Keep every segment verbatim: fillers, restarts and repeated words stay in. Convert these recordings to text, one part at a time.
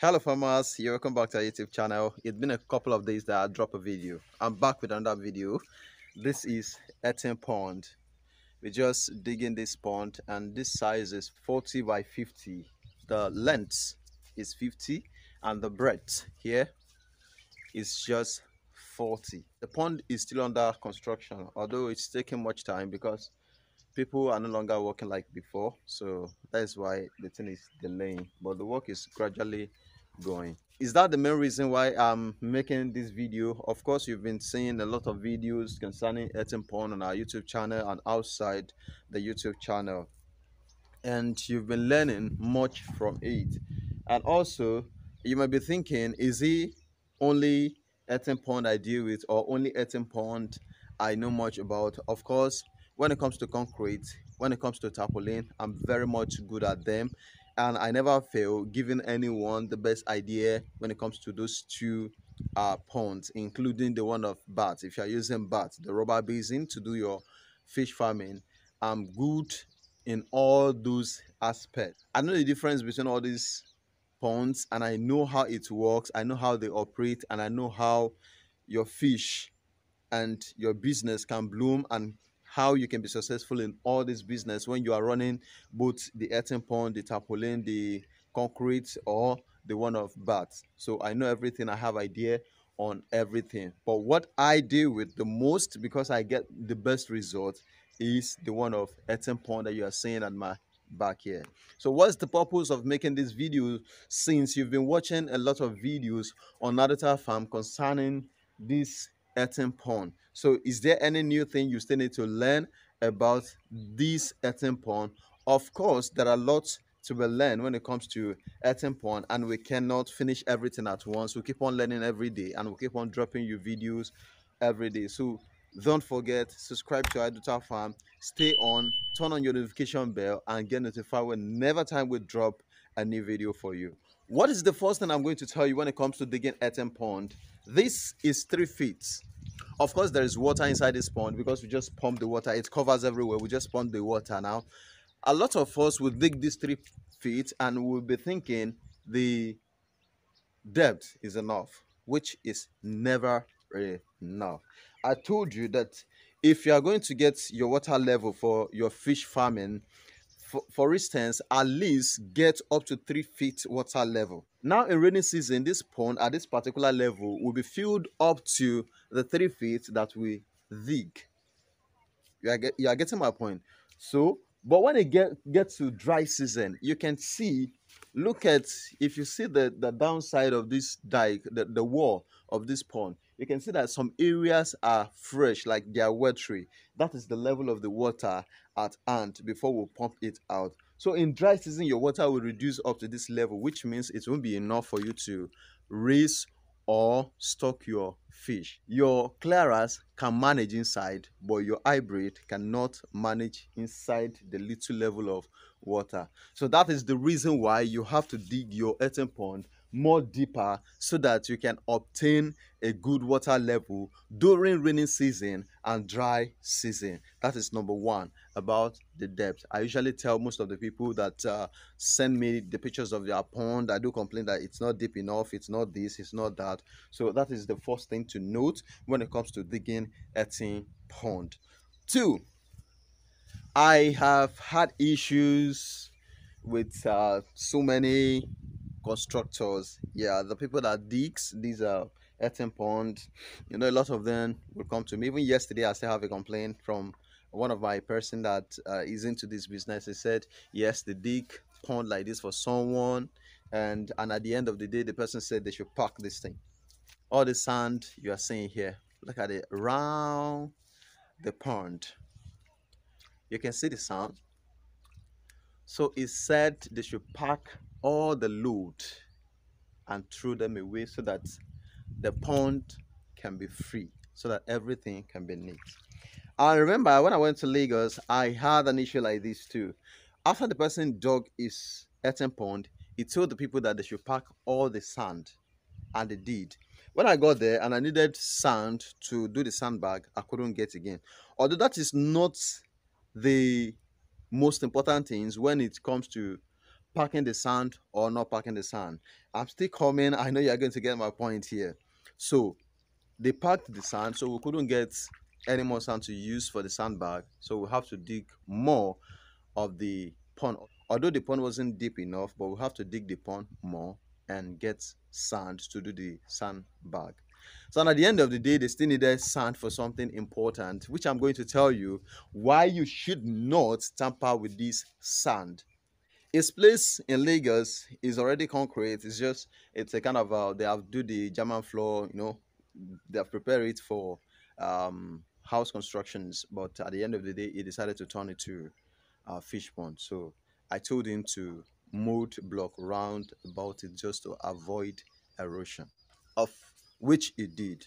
Hello farmers, you're welcome back to our YouTube channel. It's been a couple of days that I drop a video. I'm back with another video. This is Eating Pond. We're just digging this pond and this size is forty by fifty. The length is fifty and the breadth here is just forty. The pond is still under construction, although it's taking much time because people are no longer working like before, so that's why the thing is delaying, but the work is gradually going. Is that the main reason why I'm making this video? Of course, you've been seeing a lot of videos concerning eating pond on our YouTube channel and outside the YouTube channel, and you've been learning much from it. And also, you might be thinking, is it only eating pond I deal with or only eating pond I know much about? Of course, when it comes to concrete, when it comes to tarpaulin, I'm very much good at them, and I never fail giving anyone the best idea when it comes to those two uh, ponds, including the one of baths. If you're using baths, the rubber basin to do your fish farming, I'm good in all those aspects. I know the difference between all these ponds, and I know how it works, I know how they operate, and I know how your fish and your business can bloom and how you can be successful in all this business when you are running both the eating pond, the tarpaulin, the concrete, or the one of bats. So I know everything, I have idea on everything. But what I deal with the most, because I get the best result, is the one of eating pond that you are seeing at my back here. So what's the purpose of making this video, since you've been watching a lot of videos on Addota Farm concerning this eating pond? So is there any new thing you still need to learn about this eating pond? Of course, there are lots to be learned when it comes to eating pond, and we cannot finish everything at once. We keep on learning every day, and we keep on dropping you videos every day. So don't forget, subscribe to Addota Farm, stay on, turn on your notification bell, and get notified whenever time we drop a new video for you. What is the first thing I'm going to tell you when it comes to digging eating pond? This is three feet. Of course, there is water inside this pond because we just pump the water. It covers everywhere. We just pump the water now. A lot of us will dig these three feet and we'll be thinking the depth is enough, which is never enough. I told you that if you are going to get your water level for your fish farming, For, for instance, at least get up to three feet water level. Now in rainy season, this pond at this particular level will be filled up to the three feet that we dig. You are, get, you are getting my point. So, but when it get, gets to dry season, you can see, look at, if you see the, the downside of this dike, the, the wall of this pond, you can see that some areas are fresh, like they are watery. That is the level of the water at hand before we pump it out. So in dry season, your water will reduce up to this level, which means it won't be enough for you to raise or stock your fish. Your claras can manage inside, but your hybrid cannot manage inside the little level of water. So that is the reason why you have to dig your eating pond more deeper so that you can obtain a good water level during rainy season and dry season. That is number one about the depth. I usually tell most of the people that uh, send me the pictures of their pond. I do complain that it's not deep enough, it's not this, it's not that. So that is the first thing to note when it comes to digging eating pond. Two, I have had issues with uh, so many constructors. Yeah, the people that digs these are uh, eating pond, you know, a lot of them will come to me. Even yesterday, I still have a complaint from one of my person that uh, is into this business. He said, yes, they dig pond like this for someone, and and at the end of the day, the person said they should pack this thing. All the sand you are seeing here, look at it, around the pond. You can see the sand. So he said they should pack all the load and throw them away so that the pond can be free, so that everything can be neat. I remember when I went to Lagos, I had an issue like this too. After the person dug his eating pond, he told the people that they should pack all the sand, and they did. When I got there and I needed sand to do the sandbag, I couldn't get again. Although that is not the most important things when it comes to parking the sand or not parking the sand. I'm still coming. I know you're going to get my point here. So they parked the sand, so we couldn't get any more sand to use for the sandbag. So we have to dig more of the pond. Although the pond wasn't deep enough, but we have to dig the pond more and get sand to do the sandbag. So at the end of the day, they still needed sand for something important, which I'm going to tell you why you should not tamper with this sand. Its place in Lagos is already concrete. It's just, it's a kind of, uh, they have do the German floor, you know, they have prepared it for um, house constructions. But at the end of the day, he decided to turn it to uh, fish pond. So I told him to mold block round about it just to avoid erosion, of which it did.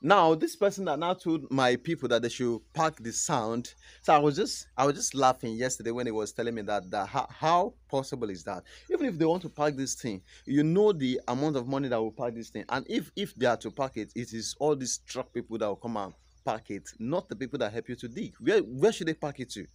Now this person that now told my people that they should park the sand. So I was just I was just laughing yesterday when he was telling me that, that how, how possible is that? Even if they want to park this thing, you know the amount of money that will park this thing. And if if they are to park it, it is all these truck people that will come and park it, not the people that help you to dig. Where where should they park it to?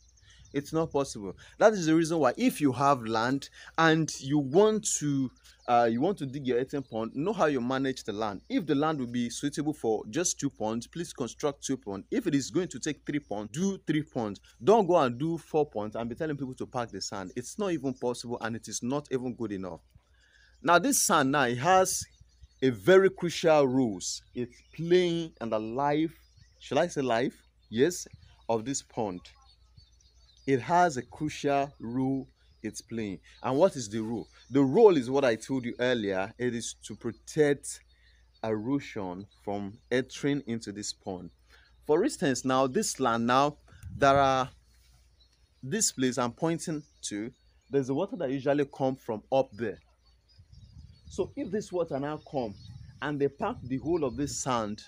It's not possible. That is the reason why if you have land and you want to uh, you want to dig your eighteen pond, know how you manage the land. If the land will be suitable for just two ponds, please construct two ponds. If it is going to take three ponds, do three ponds. Don't go and do four ponds and be telling people to park the sand. It's not even possible and it is not even good enough. Now this sand now, it has a very crucial role. It's playing in the life, should I say life? Yes, of this pond. It has a crucial role it's playing. And what is the role? The role is what I told you earlier. It is to protect erosion from entering into this pond. For instance, now this land now, there are this place I'm pointing to, there's the water that usually comes from up there. So if this water now comes and they pack the whole of this sand,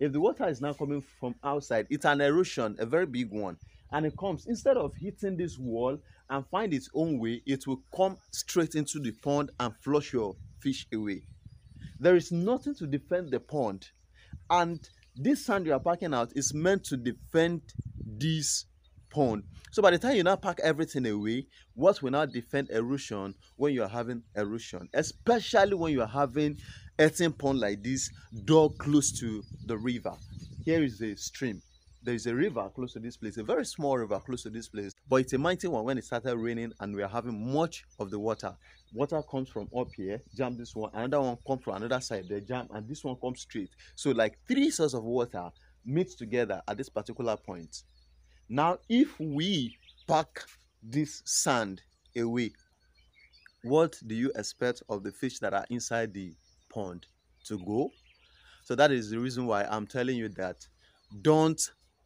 if the water is now coming from outside, it's an erosion, a very big one. And it comes, instead of hitting this wall and find its own way, it will come straight into the pond and flush your fish away. There is nothing to defend the pond. And this sand you are packing out is meant to defend this pond. So by the time you now pack everything away, what will now defend erosion when you are having erosion? Especially when you are having eating pond like this, dug close to the river. Here is the stream. There is a river close to this place, a very small river close to this place, but it's a mighty one when it started raining and we are having much of the water. Water comes from up here, jam this one, another one comes from another side, they jam, and this one comes straight. So like three sources of water meet together at this particular point. Now, if we pack this sand away, what do you expect of the fish that are inside the pond to go? So that is the reason why I'm telling you that don't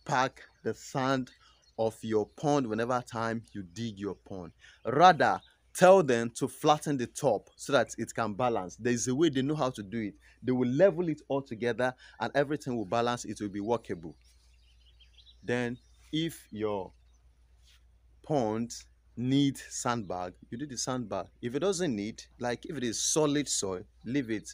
pack the sand of your pond whenever time you dig your pond. Rather, tell them to flatten the top so that it can balance. There is a way they know how to do it. They will level it all together and everything will balance. It will be workable. Then, if your pond needs sandbag, you do the sandbag. If it doesn't need, like if it is solid soil, leave it.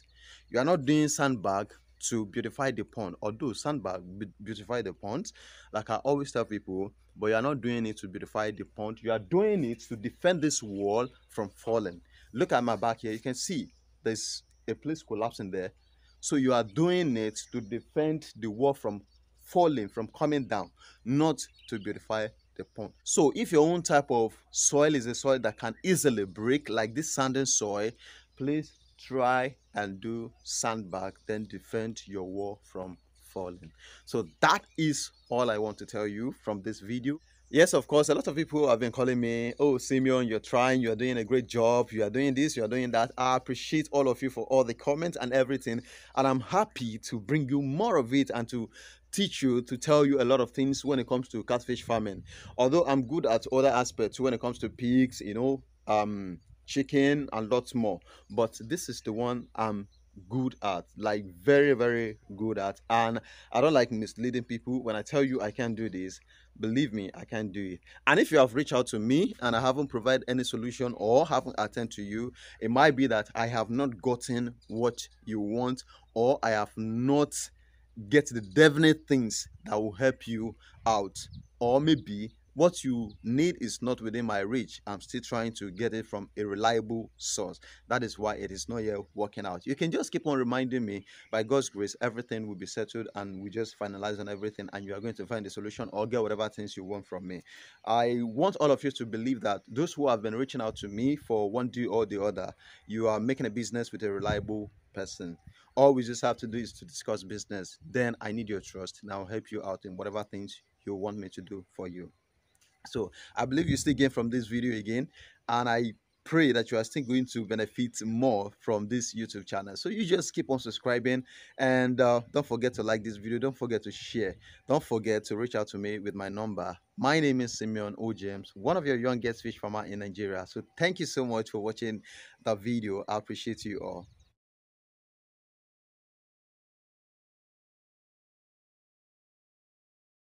You are not doing sandbag to beautify the pond, although sandbag beautify the pond, like I always tell people, but you are not doing it to beautify the pond. You are doing it to defend this wall from falling. Look at my back here. You can see there's a place collapsing there. So you are doing it to defend the wall from falling, from coming down, not to beautify the pond. So if your own type of soil is a soil that can easily break, like this sanding soil, please try and do sandbag, then defend your wall from falling. So that is all I want to tell you from this video. Yes, of course, a lot of people have been calling me, oh, Simeon, you're trying, you're doing a great job, you are doing this, you are doing that. I appreciate all of you for all the comments and everything, and I'm happy to bring you more of it and to teach you, to tell you a lot of things when it comes to catfish farming. Although I'm good at other aspects when it comes to pigs, you know, um, chicken and lots more, but this is the one I'm good at, like very very good at. And I don't like misleading people. When I tell you I can't do this, believe me, I can't do it. And if you have reached out to me and I haven't provided any solution or haven't attended to you, it might be that I have not gotten what you want, or I have not get the definite things that will help you out, or maybe What you need is not within my reach. I'm still trying to get it from a reliable source. That is why it is not yet working out. You can just keep on reminding me. By God's grace, everything will be settled and we just finalize on everything, and you are going to find a solution or get whatever things you want from me. I want all of you to believe that those who have been reaching out to me for one deal or the other, you are making a business with a reliable person. All we just have to do is to discuss business. Then I need your trust, and I'll help you out in whatever things you want me to do for you. So I believe you still gain from this video again, and I pray that you are still going to benefit more from this YouTube channel. So you just keep on subscribing, and uh, don't forget to like this video. Don't forget to share. Don't forget to reach out to me with my number. My name is Simeon O. James, one of your youngest fish farmer in Nigeria. So thank you so much for watching the video. I appreciate you all.